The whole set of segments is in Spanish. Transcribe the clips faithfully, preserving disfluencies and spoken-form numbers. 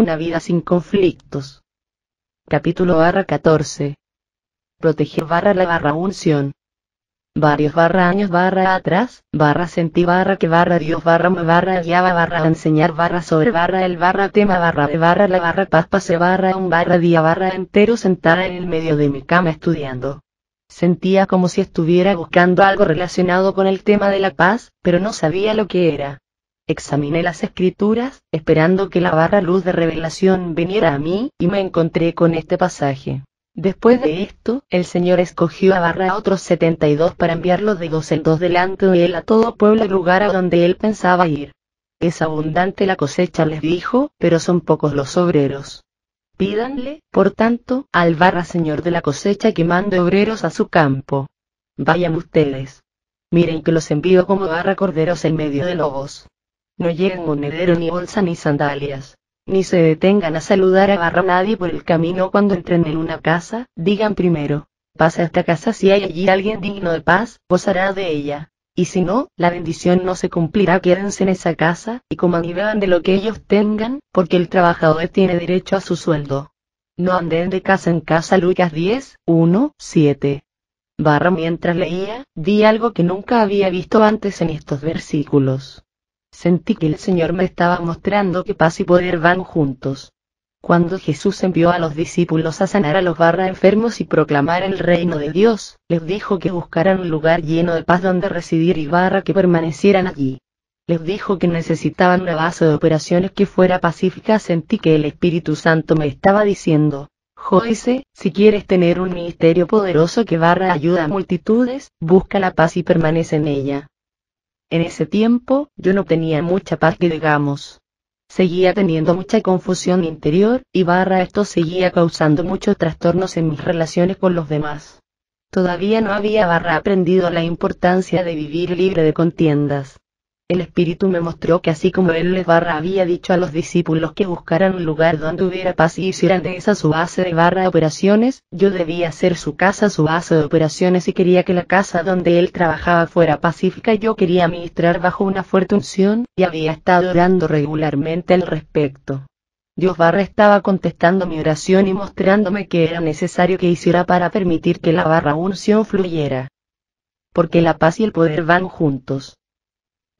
Una vida sin conflictos. Capítulo barra catorce. Proteger barra la barra unción. Varios barra años barra atrás, barra sentí barra que barra Dios barra me barra guiaba barra enseñar barra sobre barra el barra tema barra de barra la barra paz pase barra un barra día barra entero sentada en el medio de mi cama estudiando. Sentía como si estuviera buscando algo relacionado con el tema de la paz, pero no sabía lo que era. Examiné las escrituras, esperando que la barra luz de revelación viniera a mí, y me encontré con este pasaje. Después de esto, el Señor escogió a barra a otros setenta y dos para enviarlos de dos en dos delante de él a todo pueblo y lugar a donde él pensaba ir. Es abundante la cosecha, les dijo, pero son pocos los obreros. Pídanle, por tanto, al barra Señor de la cosecha que mande obreros a su campo. Vayan ustedes. Miren que los envío como barra corderos en medio de lobos. No lleven monedero ni bolsa ni sandalias. Ni se detengan a saludar a barra nadie por el camino cuando entren en una casa, digan primero, pasa esta casa si hay allí alguien digno de paz, gozará de ella, y si no, la bendición no se cumplirá, quédense en esa casa, y coman y beban de lo que ellos tengan, porque el trabajador tiene derecho a su sueldo. No anden de casa en casa. Lucas diez, uno, siete. Barra mientras leía, vi algo que nunca había visto antes en estos versículos. Sentí que el Señor me estaba mostrando que paz y poder van juntos. Cuando Jesús envió a los discípulos a sanar a los barra enfermos y proclamar el reino de Dios, les dijo que buscaran un lugar lleno de paz donde residir y barra que permanecieran allí. Les dijo que necesitaban una base de operaciones que fuera pacífica. Sentí que el Espíritu Santo me estaba diciendo, Joyce, si quieres tener un ministerio poderoso que barra ayuda a multitudes, busca la paz y permanece en ella. En ese tiempo, yo no tenía mucha paz que digamos. Seguía teniendo mucha confusión interior, y barra esto seguía causando muchos trastornos en mis relaciones con los demás. Todavía no había barra aprendido la importancia de vivir libre de contiendas. El Espíritu me mostró que así como él les barra había dicho a los discípulos que buscaran un lugar donde hubiera paz y hicieran de esa su base de barra de operaciones, yo debía hacer su casa su base de operaciones y quería que la casa donde él trabajaba fuera pacífica. Yo quería ministrar bajo una fuerte unción, y había estado orando regularmente al respecto. Dios barra estaba contestando mi oración y mostrándome que era necesario que hiciera para permitir que la barra unción fluyera. Porque la paz y el poder van juntos.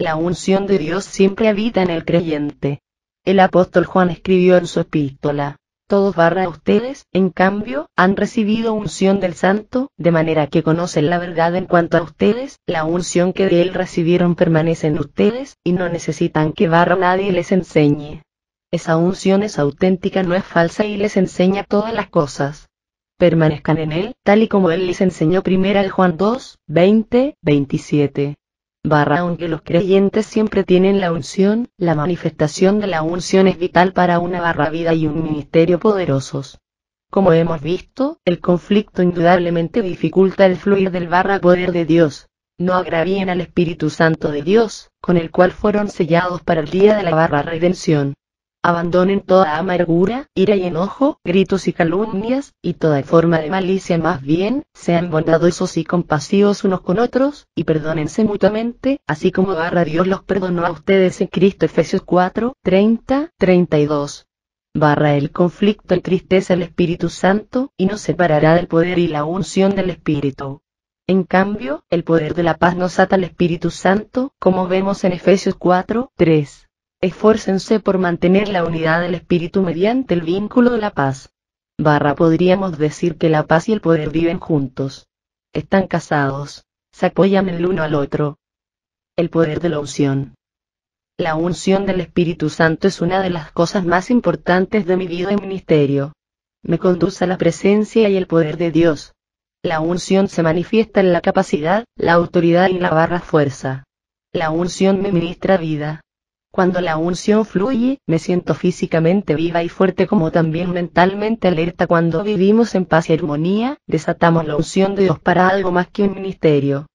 La unción de Dios siempre habita en el creyente. El apóstol Juan escribió en su epístola, todos barra ustedes, en cambio, han recibido unción del Santo, de manera que conocen la verdad en cuanto a ustedes, la unción que de él recibieron permanece en ustedes, y no necesitan que barra nadie les enseñe. Esa unción es auténtica, no es falsa y les enseña todas las cosas. Permanezcan en él, tal y como él les enseñó. Primera Juan dos, veinte, veintisiete. Barra aunque los creyentes siempre tienen la unción, la manifestación de la unción es vital para una barra vida y un ministerio poderosos. Como hemos visto, el conflicto indudablemente dificulta el fluir del barra poder de Dios. No agravíen al Espíritu Santo de Dios, con el cual fueron sellados para el día de la barra redención. Abandonen toda amargura, ira y enojo, gritos y calumnias, y toda forma de malicia. Más bien, sean bondadosos y compasivos unos con otros, y perdónense mutuamente, así como barra Dios los perdonó a ustedes en Cristo. Efesios cuatro, treinta, treinta y dos. Barra el conflicto entristece al Espíritu Santo, y nos separará del poder y la unción del Espíritu. En cambio, el poder de la paz nos ata al Espíritu Santo, como vemos en Efesios cuatro, tres. Esfuércense por mantener la unidad del Espíritu mediante el vínculo de la paz. Barra podríamos decir que la paz y el poder viven juntos. Están casados. Se apoyan el uno al otro. El poder de la unción. La unción del Espíritu Santo es una de las cosas más importantes de mi vida y ministerio. Me conduce a la presencia y el poder de Dios. La unción se manifiesta en la capacidad, la autoridad y la barra fuerza. La unción me ministra vida. Cuando la unción fluye, me siento físicamente viva y fuerte, como también mentalmente alerta. Cuando vivimos en paz y armonía, desatamos la unción de Dios para algo más que un ministerio.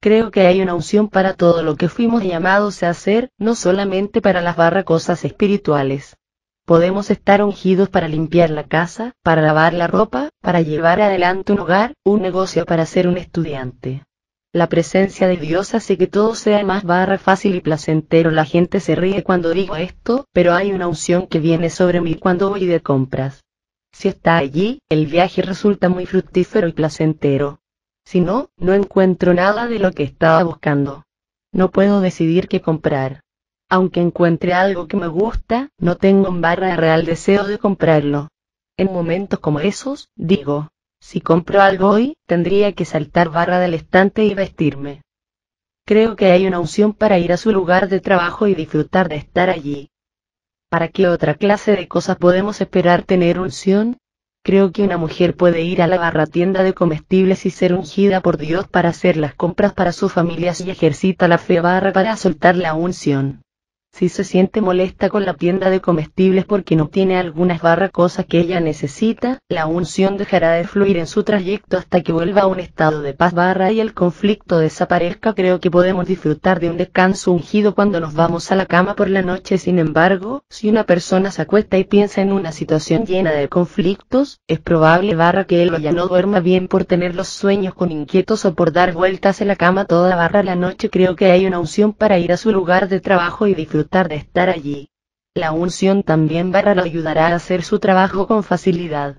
Creo que hay una unción para todo lo que fuimos llamados a hacer, no solamente para las barra cosas espirituales. Podemos estar ungidos para limpiar la casa, para lavar la ropa, para llevar adelante un hogar, un negocio, para ser un estudiante. la presencia de Dios hace que todo sea más barra fácil y placentero. La gente se ríe cuando digo esto, pero hay una unción que viene sobre mí cuando voy de compras. Si está allí, el viaje resulta muy fructífero y placentero. Si no, no encuentro nada de lo que estaba buscando. No puedo decidir qué comprar. Aunque encuentre algo que me gusta, no tengo un barra real deseo de comprarlo. En momentos como esos, digo, si compro algo hoy, tendría que saltar barra del estante y vestirme. Creo que hay una opción para ir a su lugar de trabajo y disfrutar de estar allí. ¿Para qué otra clase de cosas podemos esperar tener unción? Creo que una mujer puede ir a la barra tienda de comestibles y ser ungida por Dios para hacer las compras para su familia si ejercita la fe barra para soltar la unción. Si se siente molesta con la tienda de comestibles porque no tiene algunas barra cosas que ella necesita, la unción dejará de fluir en su trayecto hasta que vuelva a un estado de paz barra y el conflicto desaparezca. Creo que podemos disfrutar de un descanso ungido cuando nos vamos a la cama por la noche. Sin embargo, si una persona se acuesta y piensa en una situación llena de conflictos, es probable barra que él o ella no duerma bien por tener los sueños con inquietos o por dar vueltas en la cama toda barra la noche. Creo que hay una unción para ir a su lugar de trabajo y disfrutar de estar allí. La unción también barra lo ayudará a hacer su trabajo con facilidad.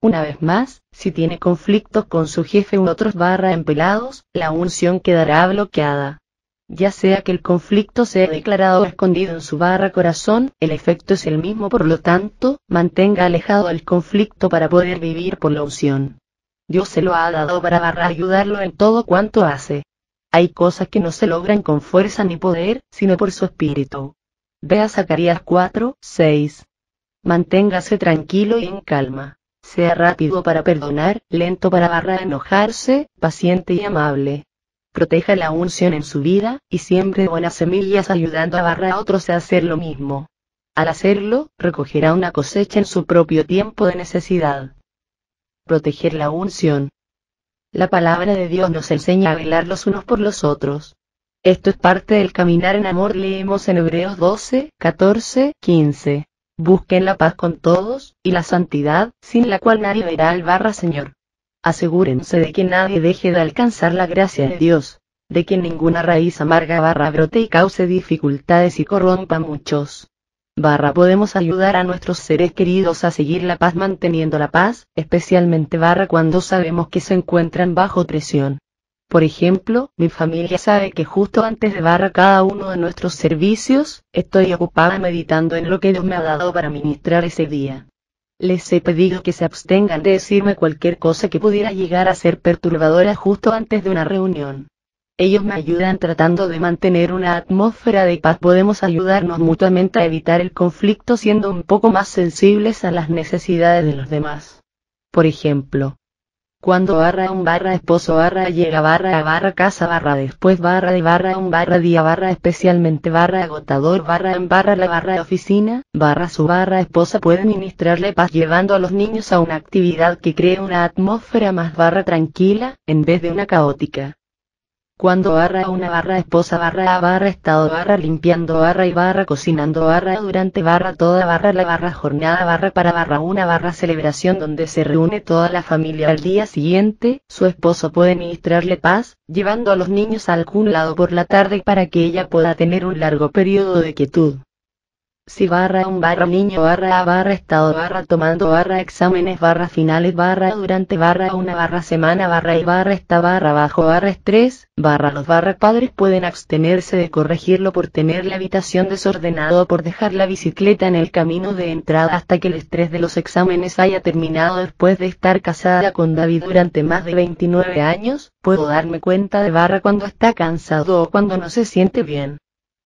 Una vez más, si tiene conflictos con su jefe u otros barra empleados, la unción quedará bloqueada. Ya sea que el conflicto sea declarado o escondido en su barra corazón, el efecto es el mismo. Por lo tanto, mantenga alejado el conflicto para poder vivir por la unción. Dios se lo ha dado para barra ayudarlo en todo cuanto hace. Hay cosas que no se logran con fuerza ni poder, sino por su espíritu. Vea Zacarías cuatro, seis. Manténgase tranquilo y en calma. Sea rápido para perdonar, lento para barra enojarse, paciente y amable. Proteja la unción en su vida, y siembre buenas semillas ayudando a barra a otros a hacer lo mismo. Al hacerlo, recogerá una cosecha en su propio tiempo de necesidad. Proteger la unción. La palabra de Dios nos enseña a velar los unos por los otros. Esto es parte del caminar en amor. Leemos en Hebreos doce, catorce, quince. Busquen la paz con todos, y la santidad, sin la cual nadie verá al barra Señor. Asegúrense de que nadie deje de alcanzar la gracia de Dios, de que ninguna raíz amarga barra brote y cause dificultades y corrompa a muchos. Barra podemos ayudar a nuestros seres queridos a seguir la paz manteniendo la paz, especialmente barra cuando sabemos que se encuentran bajo presión. Por ejemplo, mi familia sabe que justo antes de barra cada uno de nuestros servicios, estoy ocupada meditando en lo que Dios me ha dado para ministrar ese día. Les he pedido que se abstengan de decirme cualquier cosa que pudiera llegar a ser perturbadora justo antes de una reunión. Ellos me ayudan tratando de mantener una atmósfera de paz. Podemos ayudarnos mutuamente a evitar el conflicto siendo un poco más sensibles a las necesidades de los demás. Por ejemplo, cuando barra un barra esposo barra llega barra a barra casa barra después barra de barra un barra día barra especialmente barra agotador barra en barra la barra oficina, barra su barra esposa puede ministrarle paz llevando a los niños a una actividad que cree una atmósfera más barra tranquila, en vez de una caótica. Cuando barra una barra esposa barra a barra estado barra limpiando barra y barra cocinando barra durante barra toda barra la barra jornada barra para barra una barra celebración donde se reúne toda la familia al día siguiente, su esposo puede ministrarle paz, llevando a los niños a algún lado por la tarde para que ella pueda tener un largo periodo de quietud. Si barra un barra niño barra a barra estado barra tomando barra exámenes barra finales barra durante barra una barra semana barra y barra está barra bajo barra estrés, barra los barra padres pueden abstenerse de corregirlo por tener la habitación desordenada o por dejar la bicicleta en el camino de entrada hasta que el estrés de los exámenes haya terminado. Después de estar casada con David durante más de veintinueve años, puedo darme cuenta de barra cuando está cansado o cuando no se siente bien.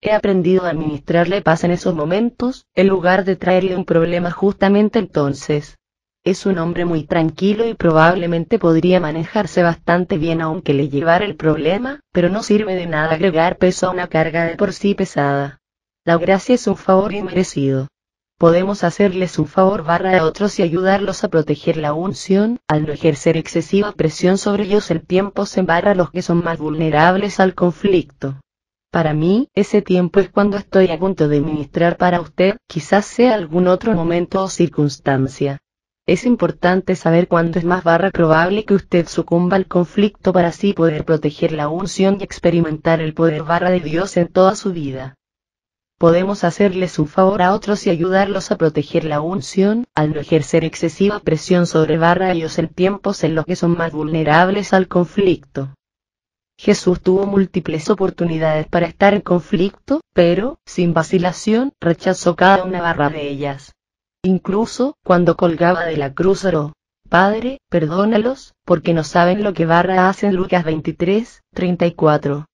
He aprendido a administrarle paz en esos momentos, en lugar de traerle un problema justamente entonces. Es un hombre muy tranquilo y probablemente podría manejarse bastante bien aunque le llevara el problema, pero no sirve de nada agregar peso a una carga de por sí pesada. La gracia es un favor inmerecido. Podemos hacerles un favor barra a otros y ayudarlos a proteger la unción, al no ejercer excesiva presión sobre ellos el tiempo se barra los que son más vulnerables al conflicto. Para mí, ese tiempo es cuando estoy a punto de ministrar para usted, quizás sea algún otro momento o circunstancia. Es importante saber cuándo es más barra probable que usted sucumba al conflicto para así poder proteger la unción y experimentar el poder barra de Dios en toda su vida. Podemos hacerles un favor a otros y ayudarlos a proteger la unción, al no ejercer excesiva presión sobre barra ellos en tiempos en los que son más vulnerables al conflicto. Jesús tuvo múltiples oportunidades para estar en conflicto, pero, sin vacilación, rechazó cada una barra de ellas. Incluso, cuando colgaba de la cruz oró: Padre, perdónalos, porque no saben lo que barra hacen. Lucas veintitrés, treinta y cuatro.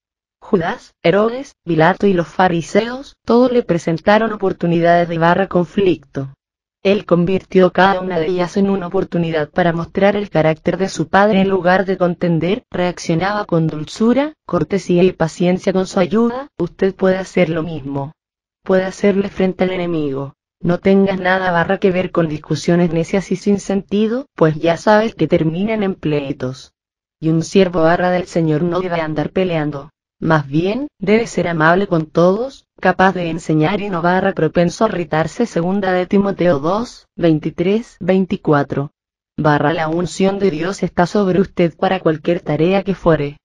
Judas, Herodes, Pilato y los fariseos, todos le presentaron oportunidades de barra conflicto. Él convirtió cada una de ellas en una oportunidad para mostrar el carácter de su Padre. En lugar de contender, reaccionaba con dulzura, cortesía y paciencia con su ayuda. Usted puede hacer lo mismo. Puede hacerle frente al enemigo. No tengas nada barra que ver con discusiones necias y sin sentido, pues ya sabes que terminan en pleitos. Y un siervo barra del Señor no debe andar peleando. Más bien, debe ser amable con todos, capaz de enseñar y no barra propenso a irritarse. Segunda de Timoteo dos, veintitrés, veinticuatro. Barra la unción de Dios está sobre usted para cualquier tarea que fuere.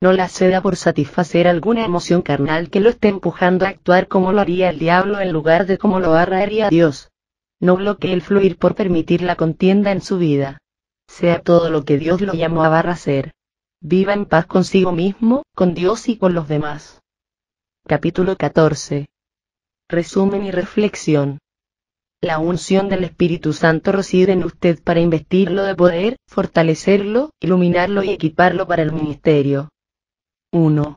No la ceda por satisfacer alguna emoción carnal que lo esté empujando a actuar como lo haría el diablo en lugar de como lo barra haría Dios. No bloquee el fluir por permitir la contienda en su vida. Sea todo lo que Dios lo llamó a barra ser. Viva en paz consigo mismo, con Dios y con los demás. Capítulo catorce. Resumen y reflexión. La unción del Espíritu Santo reside en usted para investirlo de poder, fortalecerlo, iluminarlo y equiparlo para el ministerio. uno.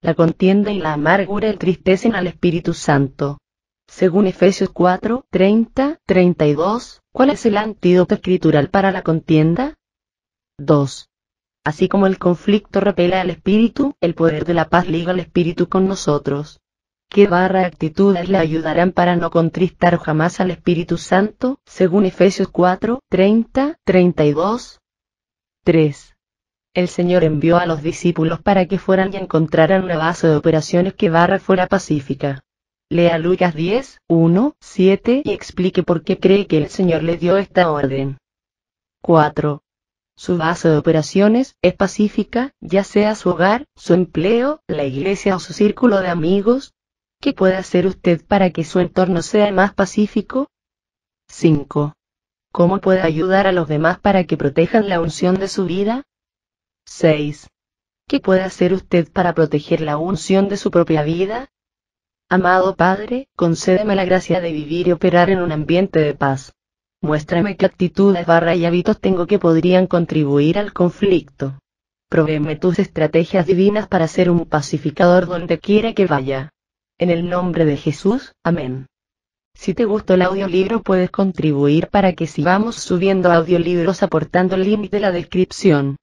La contienda y la amargura entristecen al Espíritu Santo. Según Efesios cuatro, treinta, treinta y dos, ¿cuál es el antídoto escritural para la contienda? dos. Así como el conflicto repele al espíritu, el poder de la paz liga al espíritu con nosotros. ¿Qué barra actitudes le ayudarán para no contristar jamás al Espíritu Santo? Según Efesios cuatro, treinta, treinta y dos. tres. El Señor envió a los discípulos para que fueran y encontraran una base de operaciones que barra fuera pacífica. Lea Lucas diez, uno, siete y explique por qué cree que el Señor le dio esta orden. cuatro. Su base de operaciones es pacífica, ya sea su hogar, su empleo, la iglesia o su círculo de amigos. ¿Qué puede hacer usted para que su entorno sea más pacífico? cinco. ¿Cómo puede ayudar a los demás para que protejan la unción de su vida? seis. ¿Qué puede hacer usted para proteger la unción de su propia vida? Amado Padre, concédeme la gracia de vivir y operar en un ambiente de paz. Muéstrame qué actitudes barra y hábitos tengo que podrían contribuir al conflicto. Provéeme tus estrategias divinas para ser un pacificador donde quiera que vaya. En el nombre de Jesús, amén. Si te gustó el audiolibro puedes contribuir para que sigamos subiendo audiolibros aportando el link de la descripción.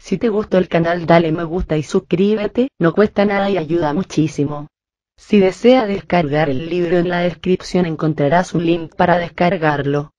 Si te gustó el canal dale me gusta y suscríbete, no cuesta nada y ayuda muchísimo. Si desea descargar el libro en la descripción encontrarás un link para descargarlo.